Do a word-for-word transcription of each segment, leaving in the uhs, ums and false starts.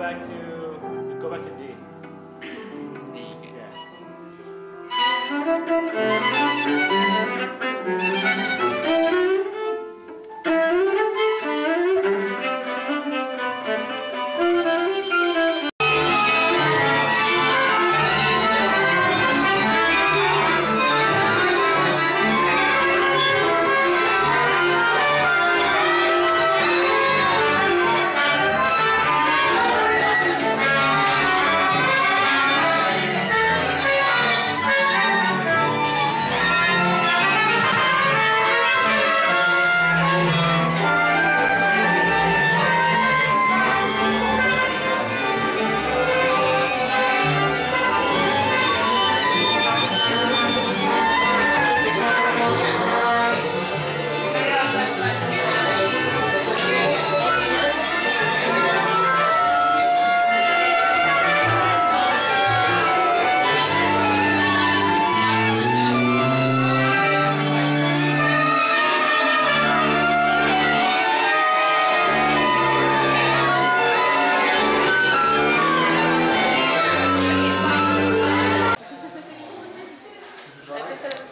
Back to go back to D. D. Yeah.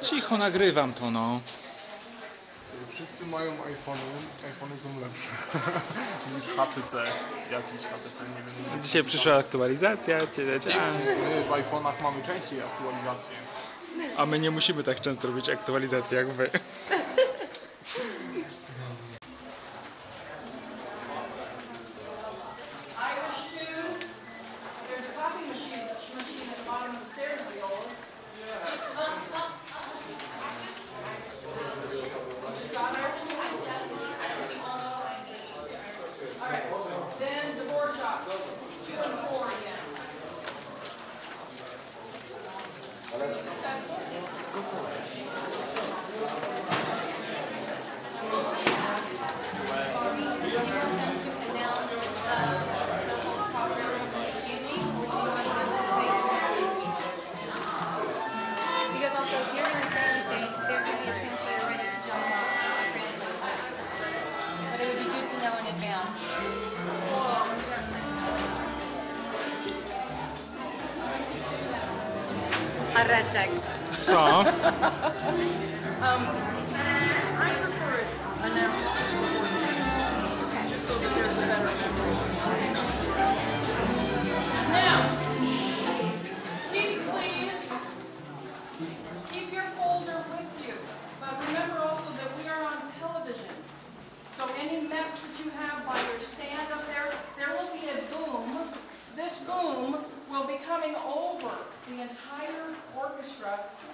Cicho nagrywam to, no. Wszyscy mają iPhone'y, iPhone'y są lepsze niż H T C, jakiś H T C, nie wiem. Dzisiaj przyszła aktualizacja, cię, cię. My w iPhone'ach mamy częściej aktualizacje. A my nie musimy tak często robić aktualizacji jak wy. Areczek. Co?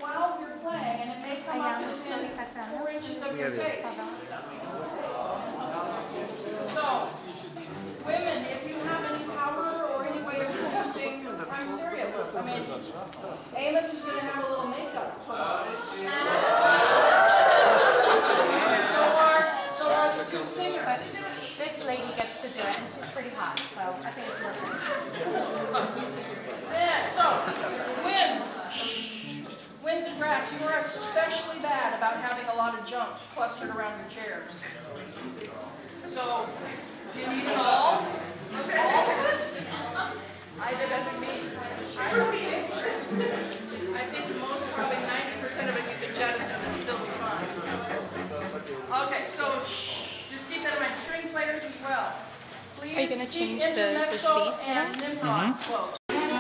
While you're playing, and it may come up to within four inches of your face. So, women, if you have any power or any way of protesting, I'm serious. I mean, Amos is going to have a little makeup put on. So are, so are the two singers. But this lady gets to do it, and she's pretty hot, so I think it's working. Then, so, wins. Winds and grass, you are especially bad about having a lot of junk clustered around your chairs. So, you need it all. All of it. Either doesn't mean. I think most, probably ninety percent of it you can jettison and still be fine. Okay, so just keep that in mind. String players as well. Please are you going to change the, the seats and Nimrod mm-hmm. Close. Thank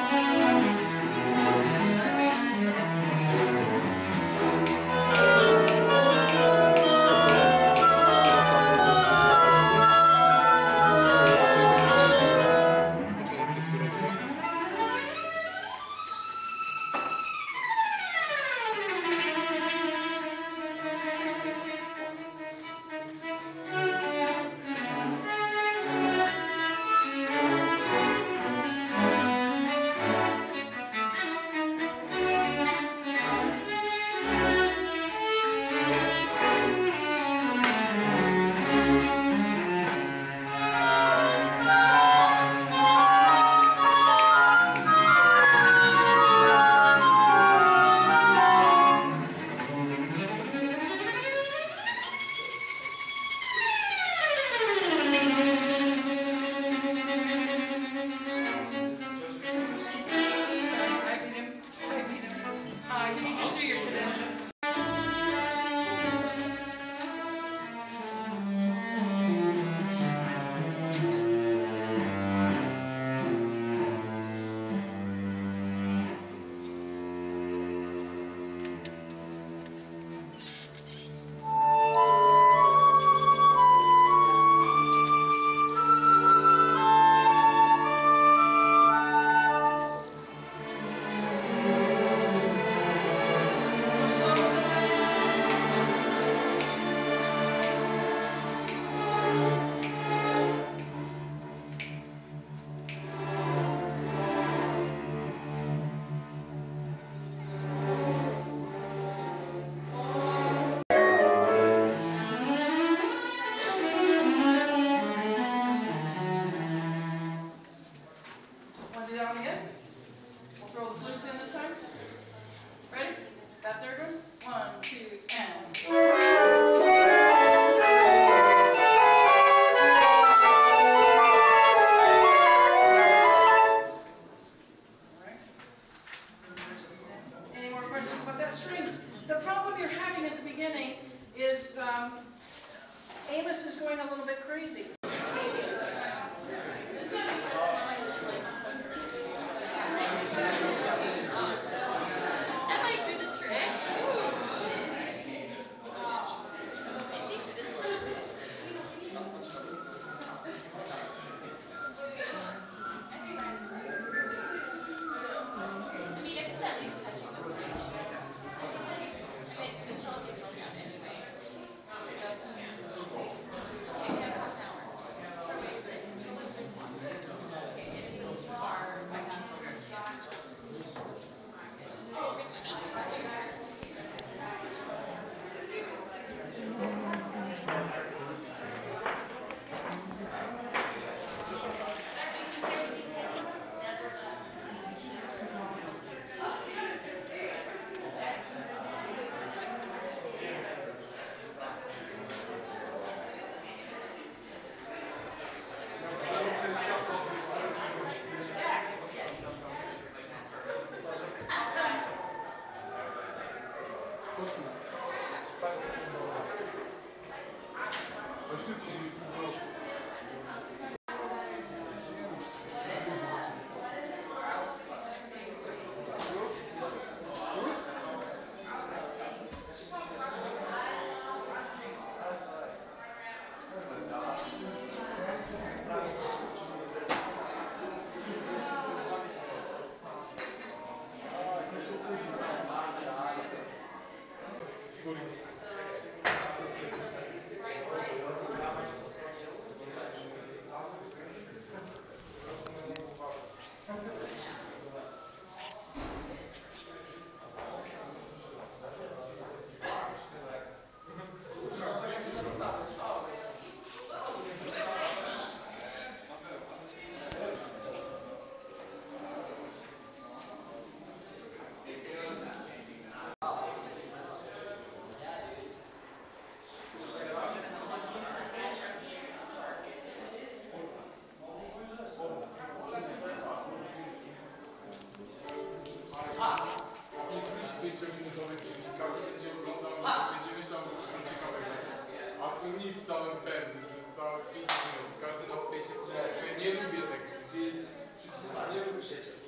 you. Amos is going a little bit crazy. Każdy ma w tej się, nie lubię tego, gdzie jest przycisk, nie lubię się.